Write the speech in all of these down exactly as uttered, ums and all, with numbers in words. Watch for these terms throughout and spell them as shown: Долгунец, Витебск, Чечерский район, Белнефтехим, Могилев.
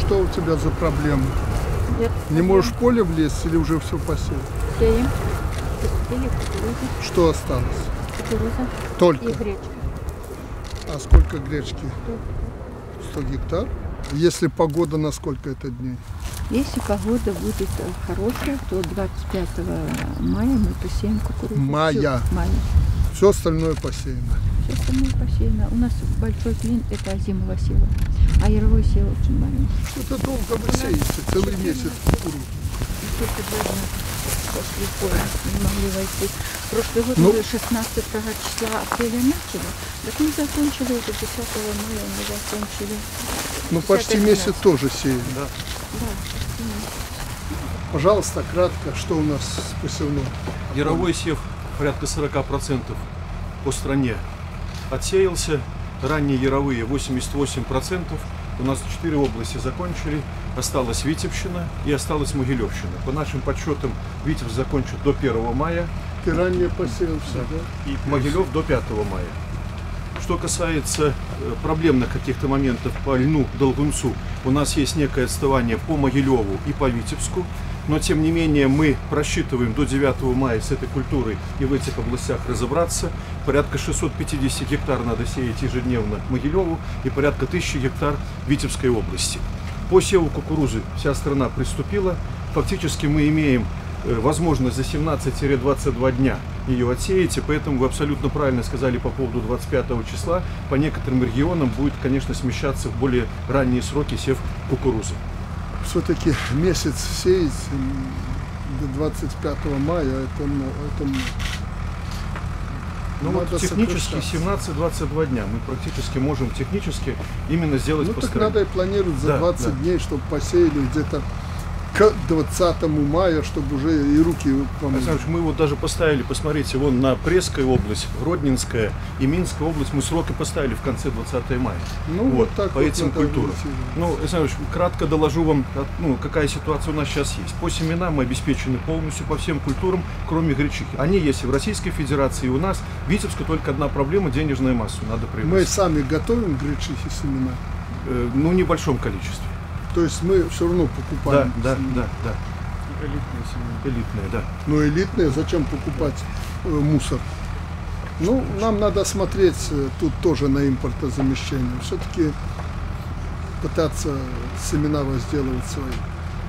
Что у тебя за проблема? Нет. Не можешь в поле влезть или уже все посеял? Сеем. Что осталось? Кукуруза. Только? И гречка. А сколько гречки? сто гектар. Если погода, на сколько это дней? Если погода будет хорошая, то двадцать пятого мая мы посеем кукурузу. Мая. Все, мая. Все остальное посеяно. Все остальное посеяно. У нас большой клин, это озимого сева. А яровое сева очень маленький. Это долго вы сеете, целый месяц кукурузу. Только для нас после поля не могли войти. Прошлый год ну, шестнадцатого числа апреля начали, так мы закончили уже десятого мая, мы закончили. Ну почти месяц тоже сеяли. Да. Да. Пожалуйста, кратко, что у нас с посевным? Яровой сев порядка сорока процентов по стране отсеялся, ранние яровые восемьдесят восемь процентов. У нас четыре области закончили, осталась Витебщина и осталась Могилевщина. По нашим подсчетам Витебск закончит до первого мая. Ты ранее посеялся, да? И Могилев до пятого мая. Что касается проблемных каких-то моментов по льну, долгунцу, у нас есть некое отставание по Могилеву и по Витебску. Но, тем не менее, мы просчитываем до девятого мая с этой культурой и в этих областях разобраться. Порядка шестисот пятидесяти гектар надо сеять ежедневно Могилеву и порядка тысячи гектар Витебской области. По севу кукурузы вся страна приступила. Фактически мы имеем возможность за семнадцать-двадцать два дня ее отсеять, и поэтому вы абсолютно правильно сказали по поводу двадцать пятого числа. По некоторым регионам будет, конечно, смещаться в более ранние сроки сев кукурузы. Все-таки месяц сеять до двадцать пятого мая, это, это... Ну, вот технически семнадцать-двадцать два дня мы практически можем технически именно сделать ну, по стране. Надо и планировать за да, двадцать дней, чтобы посеяли где-то к двадцатому мая, чтобы уже и руки помогли. Мы вот даже поставили, посмотрите, вон на Брестская область, Гродненская и Минская область мы сроки поставили в конце двадцатого мая. Ну, вот, вот так по вот этим культурам. Ну, Александр Ильич, кратко доложу вам, ну, какая ситуация у нас сейчас есть. По семенам мы обеспечены полностью по всем культурам, кроме гречихи. Они есть и в Российской Федерации, и у нас. В Витебске только одна проблема – денежная масса. Надо привести. Мы сами готовим гречихи семена? Э, ну, в небольшом количестве. То есть мы все равно покупаем. Да, да, да, да. Элитные семена. Элитные, да. Но элитные, зачем покупать э, мусор? Ну, нам надо смотреть э, тут тоже на импортозамещение. Все-таки пытаться семена возделывать свои.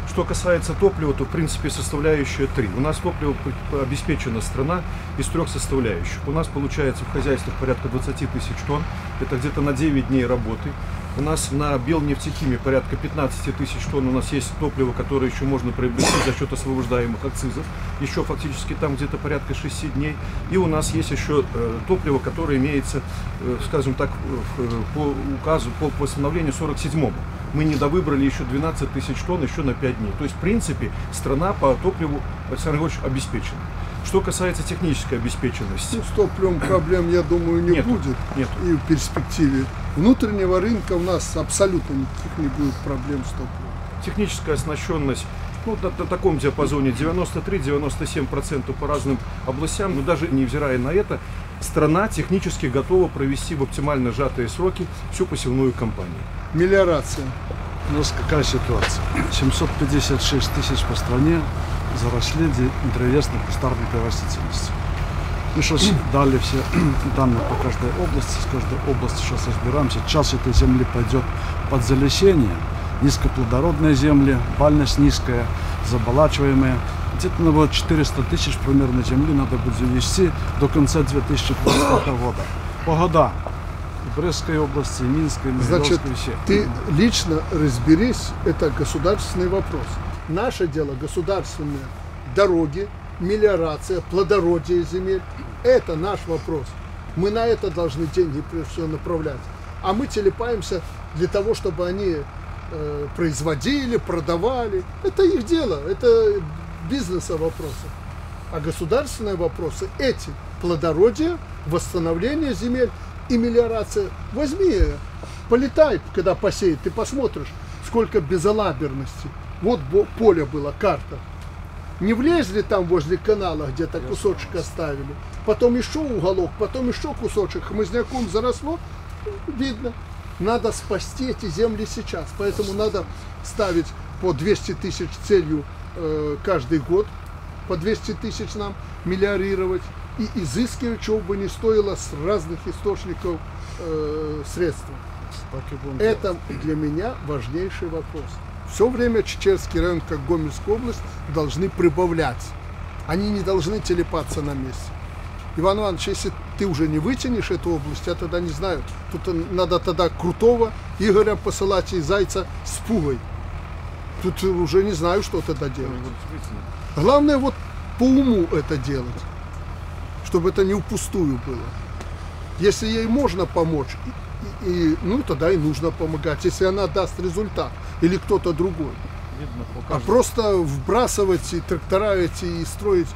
Что касается топлива, то в принципе составляющая три. У нас топливо обеспечена страна из трех составляющих. У нас получается в хозяйствах порядка двадцати тысяч тонн. Это где-то на девять дней работы. У нас на Белнефтехиме порядка пятнадцати тысяч тонн. У нас есть топливо, которое еще можно приобрести за счет освобождаемых акцизов. Еще фактически там где-то порядка шести дней. И у нас есть еще топливо, которое имеется, скажем так, по указу, по постановлению сорок седьмому. Мы недовыбрали еще двенадцать тысяч тонн еще на пять дней. То есть, в принципе, страна по топливу, Александр Григорьевич, обеспечена. Что касается технической обеспеченности. Ну, с топливом проблем, я думаю, не нету, будет. Нету. И в перспективе внутреннего рынка у нас абсолютно никаких не будет проблем с топливом. Техническая оснащенность. Ну, на, на таком диапазоне девяносто три — девяносто семь процентов по разным областям, но даже невзирая на это, страна технически готова провести в оптимально сжатые сроки всю посевную кампанию. Мелиорация. У нас какая ситуация? семьсот пятьдесят шесть тысяч по стране заросли древесных кустарников растительности. Мы сейчас дали все данные по каждой области, с каждой области сейчас разбираемся. Часть этой земли пойдет под залесение. Низкоплодородные земли, вальность низкая, заболачиваемая. Где-то на вот четыреста тысяч примерно земли надо будет завести до конца две тысячи двадцатого года. Погода. В Брестской области, Минской, Могилевской. Значит, ты лично разберись, это государственный вопрос. Наше дело государственные дороги, мелиорация, плодородие земель. Это наш вопрос. Мы на это должны деньги прежде всего направлять. А мы телепаемся для того, чтобы они э, производили, продавали. Это их дело, это бизнеса вопросы. А государственные вопросы эти. Плодородие, восстановление земель и мелиорация. Возьми, полетай, когда посеет, ты посмотришь, сколько безалаберности. Вот поле было, карта. Не влезли там возле канала, где-то кусочек оставили. Потом еще уголок, потом еще кусочек. Хмызняком заросло, видно. Надо спасти эти земли сейчас. Поэтому надо ставить по двести тысяч целью э, каждый год, по двести тысяч нам миллиарировать и изыскивать, чего бы ни стоило, с разных источников э, средств. Это для меня важнейший вопрос. Все время Чечерский район, как Гомельская область, должны прибавлять. Они не должны телепаться на месте. Иван Иванович, если ты уже не вытянешь эту область, я тогда не знаю. Тут надо тогда крутого Игоря посылать и зайца с пугой. Тут уже не знаю, что тогда делать. Главное вот по уму это делать, чтобы это не впустую было. Если ей можно помочь, и, и, ну тогда и нужно помогать, если она даст результат или кто-то другой. Видно, а просто вбрасывать и трактора эти, и строить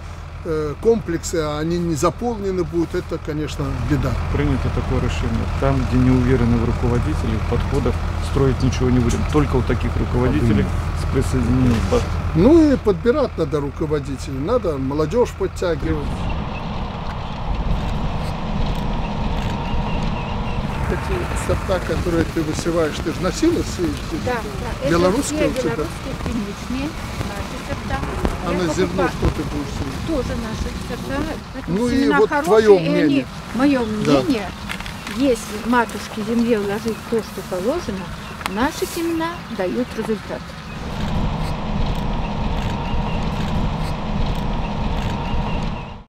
э, комплексы, а они не заполнены будут, это, конечно, беда. Принято такое решение. Там, где не уверены в руководителях, подходов, строить ничего не будем. Только у таких руководителей с присоединением. Ну и подбирать надо руководителей, надо молодежь подтягивать. Такие сорта, которые ты высеваешь, ты же носила сеешь? Да, да. Белорусские, белорусские, пшеничные, наши сорта. А я на зерно что ты будешь сеять? Тоже наши сорта. Поэтому ну и вот хорошие, твое мнение. Они, мое мнение, да. Если матушке земле вложить то, что положено, наши семена дают результат.